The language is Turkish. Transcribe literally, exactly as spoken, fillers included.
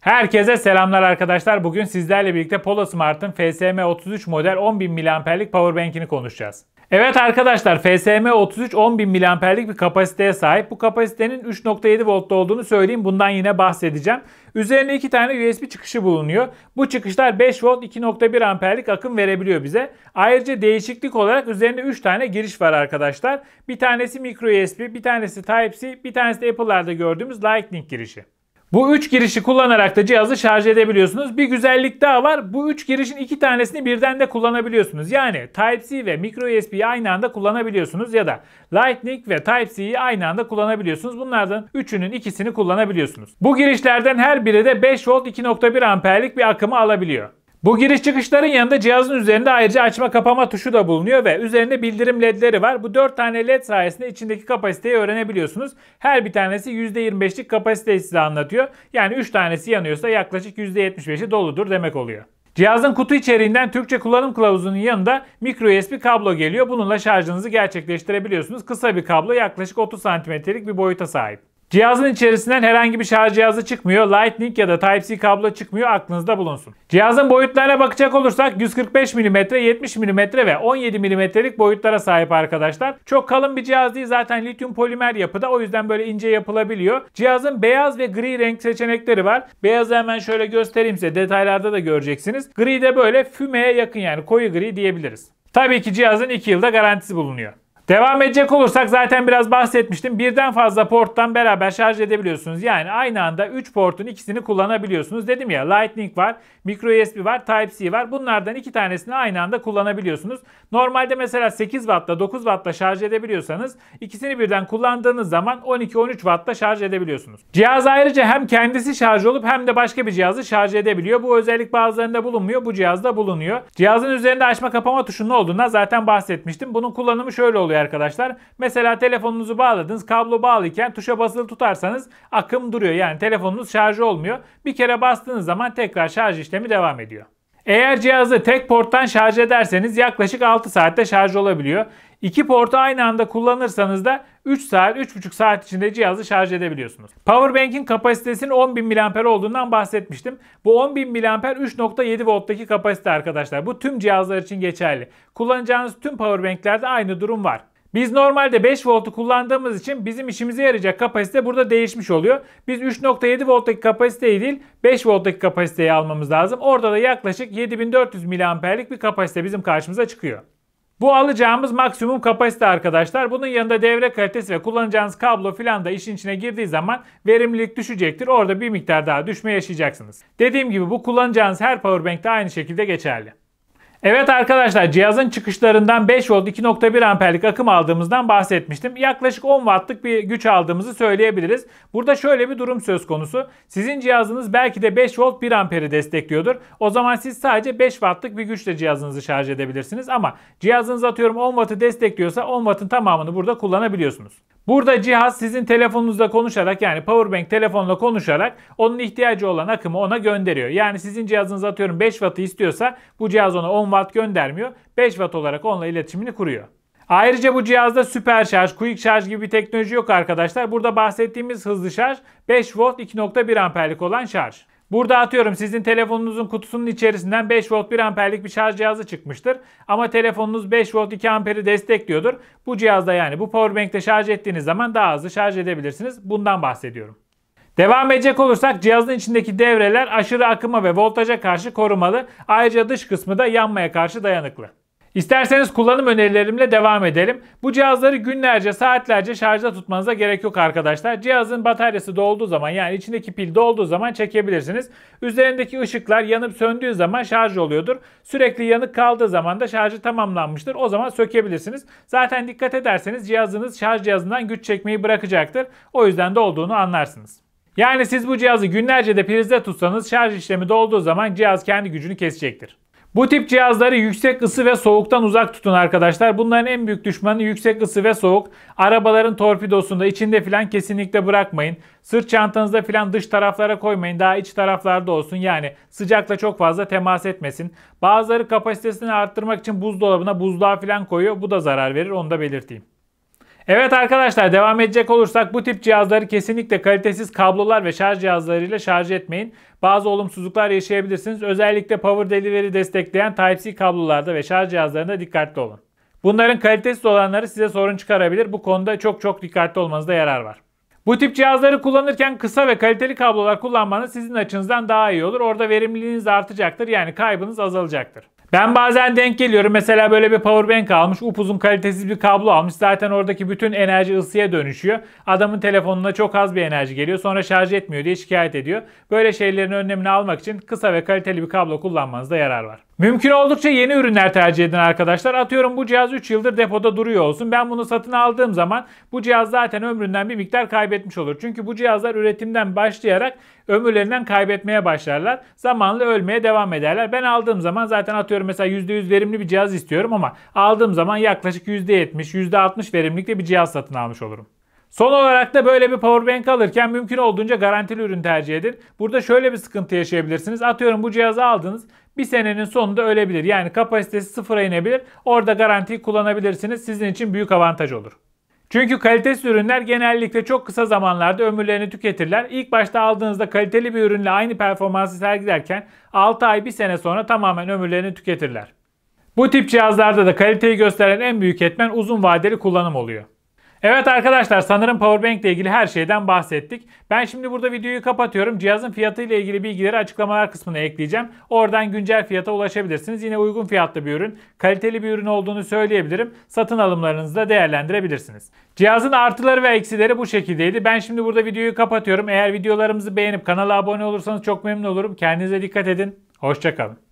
Herkese selamlar arkadaşlar. Bugün sizlerle birlikte Polosmart'ın F S M otuz üç model on bin miliamperlik powerbank'ini konuşacağız. Evet arkadaşlar, F S M otuz üç on bin miliamperlik bir kapasiteye sahip. Bu kapasitenin üç nokta yedi voltta olduğunu söyleyeyim. Bundan yine bahsedeceğim. Üzerine iki tane U S B çıkışı bulunuyor. Bu çıkışlar beş volt iki nokta bir amperlik akım verebiliyor bize. Ayrıca değişiklik olarak üzerinde üç tane giriş var arkadaşlar. Bir tanesi MicroUsb, bir tanesi Type C, bir tanesi de Apple'larda gördüğümüz Lightning girişi. Bu üç girişi kullanarak da cihazı şarj edebiliyorsunuz. Bir güzellik daha var. Bu üç girişin iki tanesini birden de kullanabiliyorsunuz. Yani Type C ve MicroUsb'yi aynı anda kullanabiliyorsunuz ya da Lightning ve Type C'yi aynı anda kullanabiliyorsunuz. Bunlardan üçünün ikisini kullanabiliyorsunuz. Bu girişlerden her biri de beş volt iki nokta bir amperlik bir akımı alabiliyor. Bu giriş çıkışların yanında cihazın üzerinde ayrıca açma kapama tuşu da bulunuyor ve üzerinde bildirim ledleri var. Bu dört tane led sayesinde içindeki kapasiteyi öğrenebiliyorsunuz. Her bir tanesi yüzde yirmi beşlik kapasiteyi size anlatıyor. Yani üç tanesi yanıyorsa yaklaşık yüzde yetmiş beşi doludur demek oluyor. Cihazın kutu içeriğinden Türkçe kullanım kılavuzunun yanında microUsb kablo geliyor. Bununla şarjınızı gerçekleştirebiliyorsunuz. Kısa bir kablo, yaklaşık otuz santimetrelik bir boyuta sahip. Cihazın içerisinden herhangi bir şarj cihazı çıkmıyor, Lightning ya da Type C kablo çıkmıyor, aklınızda bulunsun. Cihazın boyutlarına bakacak olursak yüz kırk beş milimetre, yetmiş milimetre ve on yedi milimetrelik boyutlara sahip arkadaşlar. Çok kalın bir cihaz değil, zaten lityum polimer yapıda, o yüzden böyle ince yapılabiliyor. Cihazın beyaz ve gri renk seçenekleri var. Beyazı hemen şöyle göstereyim size, detaylarda da göreceksiniz. Gri de böyle fümeye yakın, yani koyu gri diyebiliriz. Tabii ki cihazın iki yılda garantisi bulunuyor. Devam edecek olursak zaten biraz bahsetmiştim. Birden fazla porttan beraber şarj edebiliyorsunuz. Yani aynı anda üç portun ikisini kullanabiliyorsunuz. Dedim ya, Lightning var, MicroUsb var, Type C var. Bunlardan iki tanesini aynı anda kullanabiliyorsunuz. Normalde mesela sekiz wattla dokuz wattla şarj edebiliyorsanız ikisini birden kullandığınız zaman on iki on üç wattla şarj edebiliyorsunuz. Cihaz ayrıca hem kendisi şarj olup hem de başka bir cihazı şarj edebiliyor. Bu özellik bazılarında bulunmuyor. Bu cihazda bulunuyor. Cihazın üzerinde açma kapama tuşunun olduğundan zaten bahsetmiştim. Bunun kullanımı şöyle oluyor arkadaşlar. Mesela telefonunuzu bağladınız, kablo bağlıyken tuşa basılı tutarsanız akım duruyor. Yani telefonunuz şarj olmuyor. Bir kere bastığınız zaman tekrar şarj işlemi devam ediyor. Eğer cihazı tek porttan şarj ederseniz yaklaşık altı saatte şarj olabiliyor. İki portu aynı anda kullanırsanız da üç saat, üç buçuk saat içinde cihazı şarj edebiliyorsunuz. Powerbank'in kapasitesinin on bin miliamper olduğundan bahsetmiştim. Bu on bin miliamper üç nokta yedi volttaki kapasite arkadaşlar. Bu tüm cihazlar için geçerli. Kullanacağınız tüm powerbank'lerde aynı durum var. Biz normalde beş voltu kullandığımız için bizim işimize yarayacak kapasite burada değişmiş oluyor. Biz üç nokta yedi volttaki kapasiteyi değil beş volttaki kapasiteyi almamız lazım. Orada da yaklaşık yedi bin dört yüz miliamperlik bir kapasite bizim karşımıza çıkıyor. Bu alacağımız maksimum kapasite arkadaşlar. Bunun yanında devre kalitesi ve kullanacağınız kablo filan da işin içine girdiği zaman verimlilik düşecektir. Orada bir miktar daha düşme yaşayacaksınız. Dediğim gibi bu kullanacağınız her powerbank'te aynı şekilde geçerli. Evet arkadaşlar, cihazın çıkışlarından beş volt iki nokta bir amperlik akım aldığımızdan bahsetmiştim. Yaklaşık on wattlık bir güç aldığımızı söyleyebiliriz. Burada şöyle bir durum söz konusu. Sizin cihazınız belki de beş volt bir amperi destekliyordur. O zaman siz sadece beş wattlık bir güçle cihazınızı şarj edebilirsiniz. Ama cihazınız atıyorum on wattı destekliyorsa on wattın tamamını burada kullanabiliyorsunuz. Burada cihaz sizin telefonunuzla konuşarak, yani powerbank telefonla konuşarak onun ihtiyacı olan akımı ona gönderiyor. Yani sizin cihazınız atıyorum beş wattı istiyorsa bu cihaz ona on watt göndermiyor. beş watt olarak onunla iletişimini kuruyor. Ayrıca bu cihazda süper şarj, quick şarj gibi bir teknoloji yok arkadaşlar. Burada bahsettiğimiz hızlı şarj beş volt iki nokta bir amperlik olan şarj. Burada atıyorum sizin telefonunuzun kutusunun içerisinden beş volt bir amperlik bir şarj cihazı çıkmıştır. Ama telefonunuz beş volt iki amperi destekliyordur. Bu cihazda, yani bu powerbank'te şarj ettiğiniz zaman daha hızlı şarj edebilirsiniz. Bundan bahsediyorum. Devam edecek olursak cihazın içindeki devreler aşırı akıma ve voltaja karşı korumalı. Ayrıca dış kısmı da yanmaya karşı dayanıklı. İsterseniz kullanım önerilerimle devam edelim. Bu cihazları günlerce, saatlerce şarjda tutmanıza gerek yok arkadaşlar. Cihazın bataryası dolduğu zaman, yani içindeki pil dolduğu zaman çekebilirsiniz. Üzerindeki ışıklar yanıp söndüğü zaman şarj oluyordur. Sürekli yanık kaldığı zaman da şarjı tamamlanmıştır. O zaman sökebilirsiniz. Zaten dikkat ederseniz cihazınız şarj cihazından güç çekmeyi bırakacaktır. O yüzden de olduğunu anlarsınız. Yani siz bu cihazı günlerce de prizde tutsanız şarj işlemi dolduğu zaman cihaz kendi gücünü kesecektir. Bu tip cihazları yüksek ısı ve soğuktan uzak tutun arkadaşlar. Bunların en büyük düşmanı yüksek ısı ve soğuk. Arabaların torpidosunda, içinde filan kesinlikle bırakmayın. Sırt çantanızda filan dış taraflara koymayın. Daha iç taraflarda olsun. Yani sıcakla çok fazla temas etmesin. Bazıları kapasitesini arttırmak için buzdolabına buzluğa filan koyuyor. Bu da zarar verir, onu da belirteyim. Evet arkadaşlar, devam edecek olursak bu tip cihazları kesinlikle kalitesiz kablolar ve şarj cihazlarıyla şarj etmeyin. Bazı olumsuzluklar yaşayabilirsiniz. Özellikle Power Delivery destekleyen Type C kablolarda ve şarj cihazlarında dikkatli olun. Bunların kalitesiz olanları size sorun çıkarabilir. Bu konuda çok çok dikkatli olmanızda yarar var. Bu tip cihazları kullanırken kısa ve kaliteli kablolar kullanmanız sizin açınızdan daha iyi olur. Orada verimliliğiniz artacaktır. Yani kaybınız azalacaktır. Ben bazen denk geliyorum. Mesela böyle bir powerbank almış, upuzun kalitesiz bir kablo almış. Zaten oradaki bütün enerji ısıya dönüşüyor. Adamın telefonuna çok az bir enerji geliyor. Sonra şarj etmiyor diye şikayet ediyor. Böyle şeylerin önlemini almak için kısa ve kaliteli bir kablo kullanmanızda yarar var. Mümkün oldukça yeni ürünler tercih edin arkadaşlar. Atıyorum bu cihaz üç yıldır depoda duruyor olsun. Ben bunu satın aldığım zaman bu cihaz zaten ömründen bir miktar kaybetmiş olur. Çünkü bu cihazlar üretimden başlayarak ömürlerinden kaybetmeye başlarlar. Zamanla ölmeye devam ederler. Ben aldığım zaman zaten atıyorum mesela yüzde yüz verimli bir cihaz istiyorum ama aldığım zaman yaklaşık yüzde yetmiş yüzde altmış verimlilikte bir cihaz satın almış olurum. Son olarak da böyle bir powerbank alırken mümkün olduğunca garantili ürün tercih edin. Burada şöyle bir sıkıntı yaşayabilirsiniz. Atıyorum bu cihazı aldınız. Bir senenin sonunda ölebilir. Yani kapasitesi sıfıra inebilir. Orada garantiyi kullanabilirsiniz. Sizin için büyük avantaj olur. Çünkü kalitesiz ürünler genellikle çok kısa zamanlarda ömürlerini tüketirler. İlk başta aldığınızda kaliteli bir ürünle aynı performansı sergilerken altı ay bir sene sonra tamamen ömürlerini tüketirler. Bu tip cihazlarda da kaliteyi gösteren en büyük etmen uzun vadeli kullanım oluyor. Evet arkadaşlar, sanırım powerbank ile ilgili her şeyden bahsettik. Ben şimdi burada videoyu kapatıyorum. Cihazın fiyatı ile ilgili bilgileri açıklamalar kısmına ekleyeceğim. Oradan güncel fiyata ulaşabilirsiniz. Yine uygun fiyatlı bir ürün, kaliteli bir ürün olduğunu söyleyebilirim. Satın alımlarınızı da değerlendirebilirsiniz. Cihazın artıları ve eksileri bu şekildeydi. Ben şimdi burada videoyu kapatıyorum. Eğer videolarımızı beğenip kanala abone olursanız çok memnun olurum. Kendinize dikkat edin. Hoşça kalın.